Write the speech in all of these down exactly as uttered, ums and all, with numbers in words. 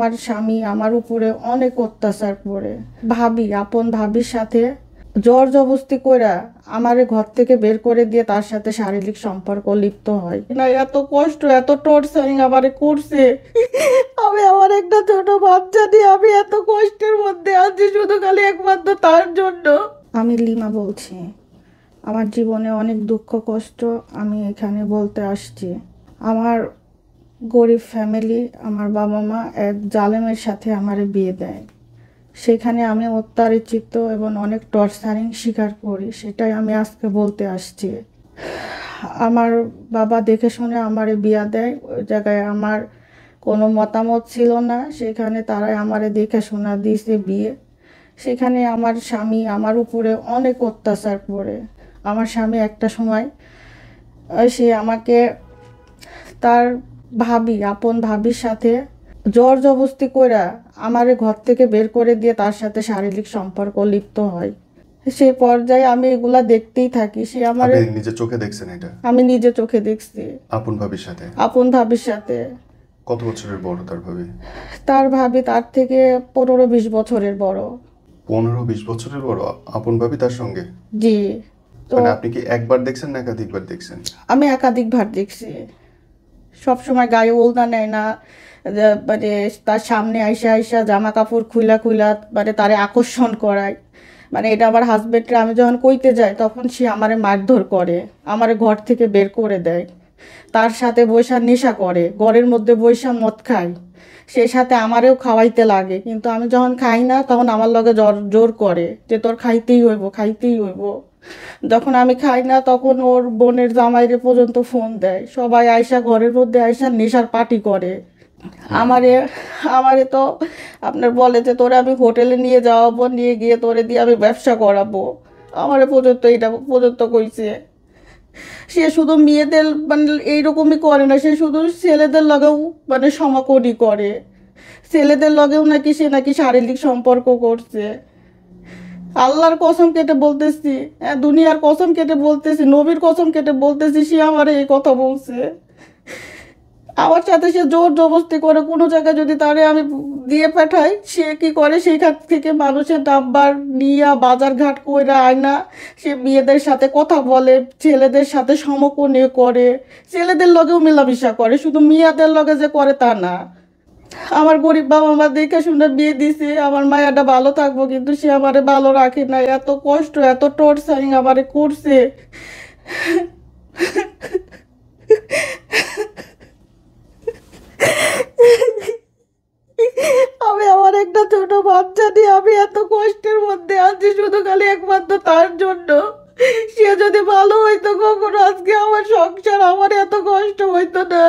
আমার স্বামী আমার উপরে অনেক অত্যাচার করে, ভাবি আপন ভাবির সাথে জোর জবরদস্তি করে আমার ঘর থেকে বের করে দিয়ে তার সাথে শারীরিক সম্পর্ক লিপ্ত হয়। না এত কষ্ট, এত টর্চারিং আমার করছে, আমি আমার একটা ছোট বাচ্চা দিয়ে আমি এত কষ্টের মধ্যে আছি শুধু খালি একমাত্র তার জন্য। আমি লিমা বলছি, আমার জীবনে অনেক দুঃখ কষ্ট আমি এখানে বলতে আসছি। আমার গরিব ফ্যামিলি, আমার বাবা মা এক জালেমের সাথে আমারে বিয়ে দেয়, সেখানে আমি অত্যাচারিত এবং অনেক টর্চারিং স্বীকার করি, সেটাই আমি আজকে বলতে আসছি। আমার বাবা দেখে শুনে আমারে বিয়ে দেয়, ওই জায়গায় আমার কোনো মতামত ছিল না, সেখানে তারাই আমারে দেখে শোনা দিয়েছে বিয়ে। সেখানে আমার স্বামী আমার উপরে অনেক অত্যাচার করে। আমার স্বামী একটা সময় সে আমাকে তার ভাবি আপন ভাবির সাথে জোর জবরদস্তি করে আমার ঘর থেকে বের করে দিয়ে তার সাথে শারীরিক সম্পর্ক লিপ্ত হয়। সে পর্যায়ে আমি এগুলা দেখতেই থাকি। সে আমার নিজে চোখে দেখছেন? এটা আমি নিজে চোখে দেখছি, আপন ভাবির সাথে। আপন ভাবির সাথে কত বছরের বড় তার ভাবি? তার ভাবি তার থেকে পনেরো বিশ বছরের বড়। পনেরো বিশ বছরের বড় আপন ভাবি তার সঙ্গে? জি। তো আপনি কি একবার দেখছেন না একাধিকবার দেখছেন? আমি একাধিকবার দেখছি। সবসময় গায়ে ওলদা নেয় না, মানে তার সামনে আইসা আইসা জামা কাপড় খুলা খুলা মানে তারে আকর্ষণ করায়। মানে এটা আমার হাজব্যান্ডরা আমি যখন কইতে যাই তখন সে আমারে মারধর করে, আমারে ঘর থেকে বের করে দেয়, তার সাথে বৈশা নেশা করে, ঘরের মধ্যে বৈশা মদ খায়, সে সাথে আমারেও খাওয়াইতে লাগে। কিন্তু আমি যখন খাই না তখন আমার লগে জোর জোর করে যে তোর খাইতেই হইব, খাইতেই হইব। যখন আমি খাই না তখন ওর বোনের জামাইরে পর্যন্ত ফোন দেয়, সবাই আইসা ঘরের মধ্যে আইসা নেশার পার্টি করে। আমারে আমারে তো আপনার বলে যে তোরে আমি হোটেলে নিয়ে যাওয়াবো, নিয়ে গিয়ে তোরে দিয়ে আমি ব্যবসা করাবো, আমারে পর্যন্ত এটা পর্যন্ত কইছে। সে শুধু মেয়েদের মানে এইরকমই করে না, সে শুধু ছেলেদের লগেও মানে সমকরি করে, ছেলেদের লগেও নাকি সে নাকি শারীরিক সম্পর্ক করছে। আল্লাহর কসম কেটে বলতেছি, দুনিয়ার কসম কেটে বলতেছি, নবীর কসম কেটে বলতেছি, সে আমারে এই কথা বলছে। আমার সাথে সে জোর জবরদস্তি করে। কোনো জায়গায় যদি তারে আমি দিয়ে পাঠাই, সে কি করে সেখান থেকে মানুষের নাম্বার নিয়ে বাজার ঘাট করে আয়না সে মেয়েদের সাথে কথা বলে, ছেলেদের সাথে সমকোণে করে, ছেলেদের লগেও মেলামেশা করে, শুধু মেয়েদের লগে যে করে তা না। আমার গরিব বাবা মা দেখে শুনে বিয়ে দিছে, আমার মায়াটা ভালো থাকবো, কিন্তু সে আমারে ভালো রাখে না। এত কষ্ট, এত টর্চারিং আমারে করছে। আমি আমার একটা ছোট বাচ্চা দিয়ে আমি এত কষ্টের মধ্যে আছি শুধু খালি একমাত্র তার জন্য। সে যদি ভালো হইতো কখনো আজকে আমার সংসার, আমার এত কষ্ট হইতো না।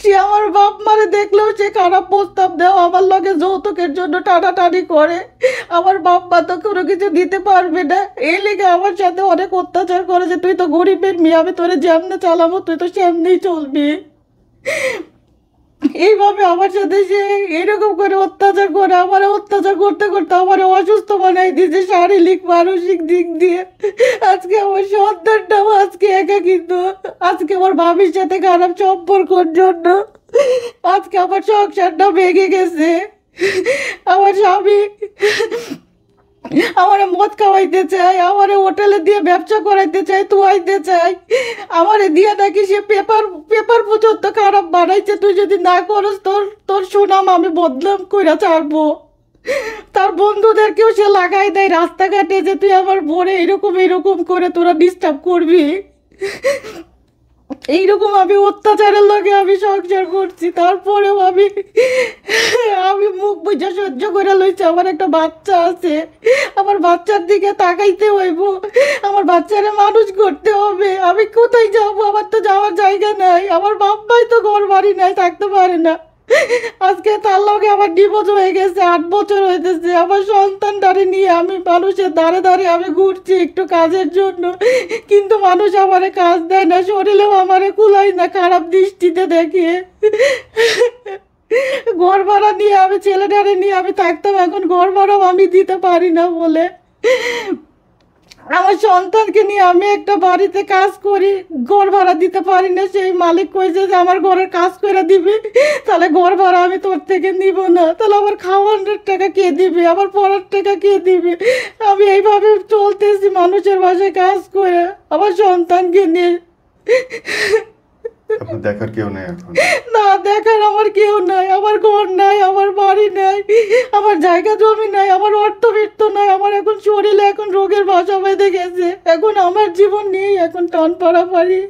সে আমার বাপ মারে দেখলেও সে খারাপ প্রস্তাব দেয়, আমার লগে যৌতুকের জন্য টানাটানি করে। আমার বাপ মা তো কোনো কিছু দিতে পারবে না, এই লেগে আমার সাথে অনেক অত্যাচার করে যে তুই তো গরিবের মেয়ে, আমি তোরে যেমনে চালাবো তুই তো সেমনেই চলবি। এইভাবে আমার সাথে সে এরকম করে অত্যাচার করে, আমার অত্যাচার করতে করতে আমার অসুস্থ বানাই দিয়েছে শারীরিক মানসিক দিক দিয়ে। আজকে আমার সন্তানটাও আজকে একা, কিন্তু আজকে আমার ভাবির সাথে খারাপ সম্পর্কের জন্য আজকে আমার সংসারটা ভেঙে গেছে। আমার স্বামী আমারে মদ খাওয়াইতে চাই, আমারে হোটেলে দিয়ে ব্যবসা করাইতে চাই, তুয়াইতে চাই, আমারে দিয়ে নাকি সে পেপার পেপার পর্যন্ত খারাপ বানাইছে, তুই যদি না করস তোর তোর সুনাম আমি বদনাম কইরা ছাড়বো। তার বন্ধুদেরকেও সে লাগাই দেয় রাস্তাঘাটে যে তুই আমার বোনে এরকম এরকম করে তোরা ডিস্টার্ব করবি। এইরকম আমি অত্যাচারের লগে আমি সংসার করছি, তারপরেও আমি আমি মুখ বুঝে সহ্য করে লইছি। আমার একটা বাচ্চা আছে, আমার বাচ্চার দিকে তাকাইতে হইব, আমার বাচ্চারে মানুষ করতে হবে, আমি কোথায় যাবো? আমার তো যাওয়ার জায়গা নাই, আমার বাপ্পাই তো ঘর বাড়ি নাই, থাকতে পারে না। আজকে তার লগে আমার ডিভোর্স হয়ে গেছে, আট বছর হয়েছে। আমার সন্তানটারে নিয়ে আমি মানুষের দাঁড়ে দাঁড়ে আমি ঘুরছি একটু কাজের জন্য, কিন্তু মানুষ আমারে কাজ দেয় না, শরীরেও আমারে কুলাই না, খারাপ দৃষ্টিতে দেখে। ঘর ভাড়া নিয়ে আমি ছেলেটারে নিয়ে আমি থাকতাম, এখন ঘর ভাড়াও আমি দিতে পারি না বলে আমার সন্তানকে নিয়ে আমি একটা বাড়িতে কাজ করি, ঘর ভাড়া দিতে পারি না। সেই মালিক কইছে যে আমার ঘরের কাজ করে দিবি, তাহলে ঘর ভাড়া আমি তোর থেকে নিব না, তাহলে আমার খাওয়ানোর টাকা কে দিবি, আমার পড়ার টাকা কে দিবি? আমি এইভাবে চলতেছি মানুষের বাসায় কাজ করে আমার সন্তানকে নিয়ে। দেখার কেউ নাই এখন, না দেখার আমার কেউ নাই, আমার ঘর নাই, আমার বাড়ি নাই, আমার জায়গা জমি নাই, আমার অর্থবিত্ত নাই, আমার এখন শরীরে এখন রোগের বাসা বেঁধে গেছে। এখন আমার জীবন নেই, এখন টান পাড়াপাড়ি।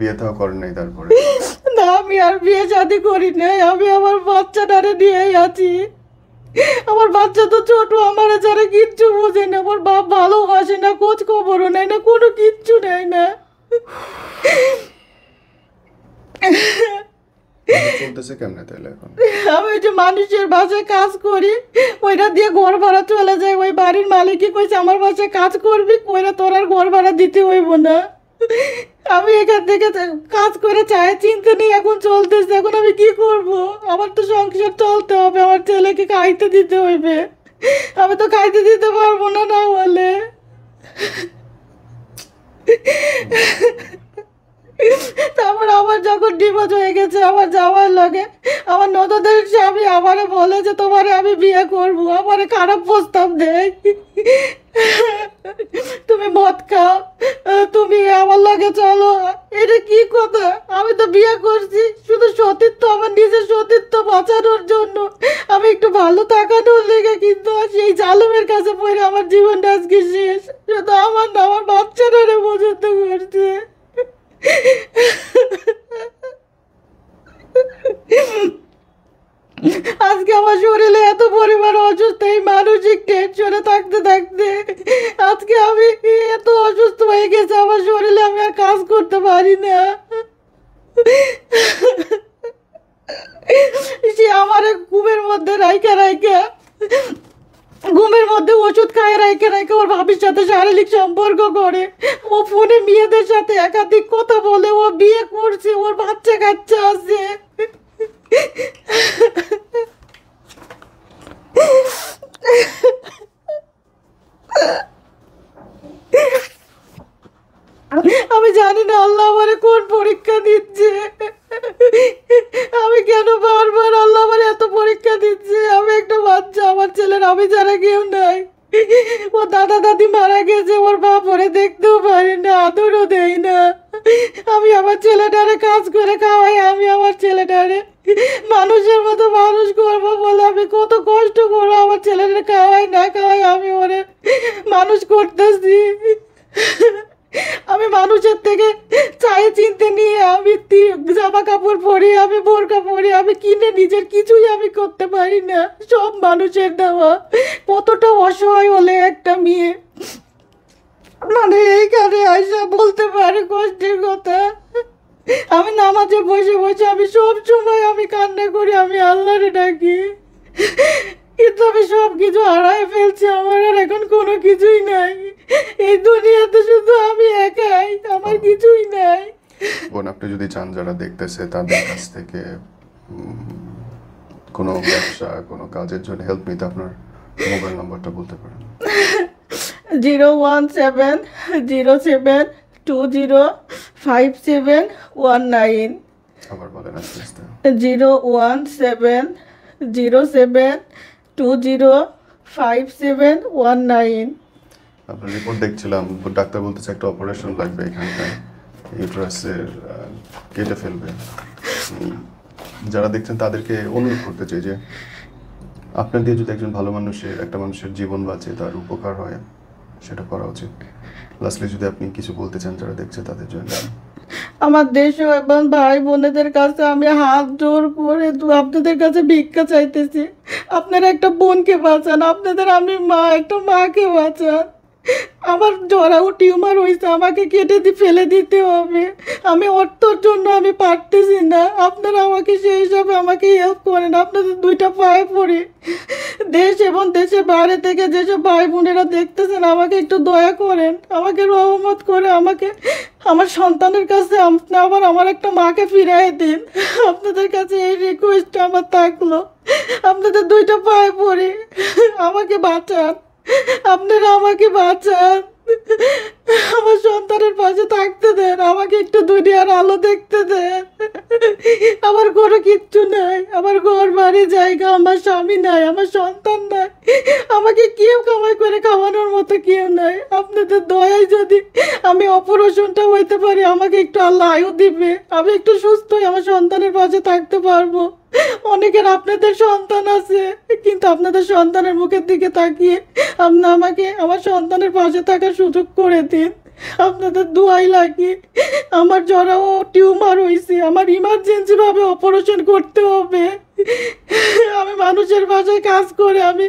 বিয়ে তো করেন নাই তারপরে? না, আমি আর বিয়ে শাদি করি নাই, আমি আমার বাচ্চাটারে নিয়েই আছি। আমার বাচ্চা তো ছোট, আমার যারা কিচ্ছু বোঝে না, আমার বাপ ভালোবাসে না, খোঁজ খবরও নেয় না, কোনো কিচ্ছু নেয় না। আমি ওই যে মানুষের বাসায় কাজ করি, ওইটা দিয়ে ঘর ভাড়া চলে যায়। ওই বাড়ির মালিকই কইছে আমার বাসায় কাজ করবি, ওইটা তোর আর ঘর ভাড়া দিতে হইব না। আমি এখান থেকে কাজ করে চায় চিন্তা নেই এখন চলতেছে। এখন আমি কি করব? আমার তো সংসার চলতে হবে, আমার ছেলেকে খাইতে দিতে হইবে, আমি তো খাইতে দিতে পারবো না। না বলে তারপর আমার যখন ডিভোর্স হয়ে গেছে আমার যাওয়ার লাগে, আমার ননদের স্বামী আমারে বলে যে তোমারে আমি বিয়ে করবো, আমারে খারাপ প্রস্তাব দেয়, তুমি মদ খাও, তুমি আমার লাগে চলো। এটা কি কথা? আমি তো বিয়ে করছি শুধু সতীত্ব, আমার নিজের সতীত্ব বাঁচানোর জন্য, আমি একটু ভালো তাকানোর লেগে, কিন্তু সেই জালমের কাছে পড়ে আমার জীবনটা আজকে শেষ। শুধু আমার না, আমার বাচ্চারা পর্যন্ত করছে। আজকে আমার শরীরে এত পরিমাণ অসুস্থ, এই মানসিক টেনশনে থাকতে থাকতে আজকে আমি এত অসুস্থ হয়ে গেছে, আমার শরীরে আমি আর কাজ করতে পারি না। সে আমার ঘুমের মধ্যে রাইখা রাইখা ঘুমের মধ্যে ওষুধ খায় রাইখে রাইখে ওর ভাবির সাথে শারীরিক সম্পর্ক করে, ও ফোনে মেয়েদের সাথে একাধিক কথা বলে, ও বিয়ে করছে, ওর বাচ্চা কাচ্চা আছে। আমি জানি না আল্লাহ আমারে কোন পরীক্ষা দিচ্ছে, আমি কেন বারবার আল্লাহ আমারে এত পরীক্ষা দিচ্ছে। আমি একটা বাচ্চা, আমার ছেলের আমি যারা কেউ নাই, ও দাদা দাদি মারা গেছে, ওর বাপ ওরে দেখতেও পারি না, আদরও দেয় না। আমি আমার ছেলেটারে কাজ করে খাওয়াই, আমি আমার ছেলেটারে মানুষের মতো মানুষ করবো বলে আমি কত কষ্ট করবো, আমার ছেলেটারে খাওয়াই না খাওয়াই আমি ওরে মানুষ করতেছি। আমি মানুষের থেকে চায়ে চিনতে নিয়ে আমি জামা কাপড় পরি, আমি বোরকা পরি, আমি কিনে নিজের কিছুই আমি করতে পারি না, সব মানুষের দেওয়া। কতটা অসহায় হলে একটা মেয়ে মানে এইখানে আইসা বলতে পারে কষ্টের কথা। আমি নামাজে বসে বসে আমি সব সময় আমি কান্না করি, আমি আল্লাহরে ডাকি, কিন্তু আমি সব কিছু হারায় ফেলছি, আমার আর এখন কোনো কিছুই নাই এই দুনিয়াতে, শুধু আমি একাই, আমার কিছুই নাই। বোন, আপনি যদি চান যারা দেখতেছে তাদের কাছ থেকে কোনো ব্যবসা কোনো কাজের জন্য হেল্প নিতে আপনার মোবাইল নাম্বারটা বলতে পারেন? Zero one seven zero seven two zero five seven one nine. আবার বলেন আস্তে আস্তে। Zero one seven zero seven two zero five seven one nine. আপনার রিপোর্ট দেখছিলাম, ডাক্তার বলতেছে একটা অপারেশন লাগবে, এখানটায় ইউট্রাসের কেটে ফেলবে। যারা দেখছেন তাদেরকে অনুরোধ করতে চাই যে আপনার দিয়ে যদি একজন ভালো মানুষের, একটা মানুষের জীবন বাঁচে, তার উপকার হয়, সেটা করা উচিত। লাস্টলি যদি আপনি কিছু বলতে চান যারা দেখছে তাদের জন্য। আমার দেশ এবং ভাই বোনেদের কাছে আমি হাত জোর করে আপনাদের কাছে ভিক্ষা চাইতেছি, আপনারা একটা বোনকে বাঁচান, আপনাদের আমি মা, একটা মাকে বাঁচান। আমার জরাও টিউমার হয়েছে, আমাকে কেটে দিয়ে ফেলে দিতে হবে, আমি অর্থের জন্য আমি পারতেছি না। আপনারা আমাকে সেই হিসাবে আমাকে হেল্প করেন, আপনাদের দুইটা পায়ে পড়ে। দেশ এবং দেশের বাইরে থেকে যেসব ভাই বোনেরা দেখতেছেন, আমাকে একটু দয়া করেন, আমাকে রহমত করে আমাকে আমার সন্তানের কাছে আপনি আবার আমার একটা মাকে ফিরাই দিন। আপনাদের কাছে এই রিকোয়েস্টটা আমার থাকলো, আপনাদের দুইটা পায়ে পড়ে আমাকে বাঁচান, আপনারা আমাকে বাঁচান, আমার সন্তানের পাশে থাকতে দেন, আমাকে একটু দুনিয়ার আলো দেখতে দেন। আমার ঘরে কিচ্ছু নাই, আমার ঘর বাড়ি জায়গা, আমার স্বামী নাই, আমার সন্তান নাই, আমাকে কেউ কামাই করে খাওয়ানোর মতো কেউ নাই। আপনাদের দয়ায় যদি আমি অপারেশনটা হইতে পারি, আমাকে একটু আল্লাহ আয়ু দিবে, আমি একটু সুস্থ হয়ে আমার সন্তানের পাশে থাকতে পারবো। অনেকের আপনাদের সন্তান আছে, কিন্তু আপনাদের সন্তানের মুখের দিকে তাকিয়ে আপনি আমাকে আমার সন্তানের পাশে থাকার সুযোগ করে দিন। আপনাদের দোয়াই লাগে। আমার জরাও টিউমার হয়েছে, আমার ইমার্জেন্সিভাবে অপারেশন করতে হবে। আমি মানুষের বাসায় কাজ করে, আমি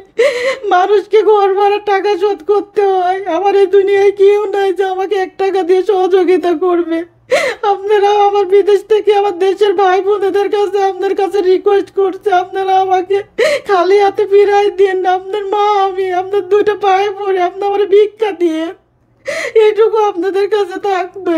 মানুষকে ঘর ভাড়ার টাকা শোধ করতে হয়। আমার এই দুনিয়ায় কেউ নাই যে আমাকে এক টাকা দিয়ে সহযোগিতা করবে। আপনারা আমার বিদেশ থেকে আমার দেশের ভাই বোনদের কাছে আপনার কাছে রিকোয়েস্ট করছে, আপনারা আমাকে খালি হাতে ফিরাই দিন। আপনার মা আমি, আপনার দুইটা পায়ে পড়ে, আপনি আমার ভিক্ষা দিয়ে এইটুকু আপনাদের কাছে থাকবে।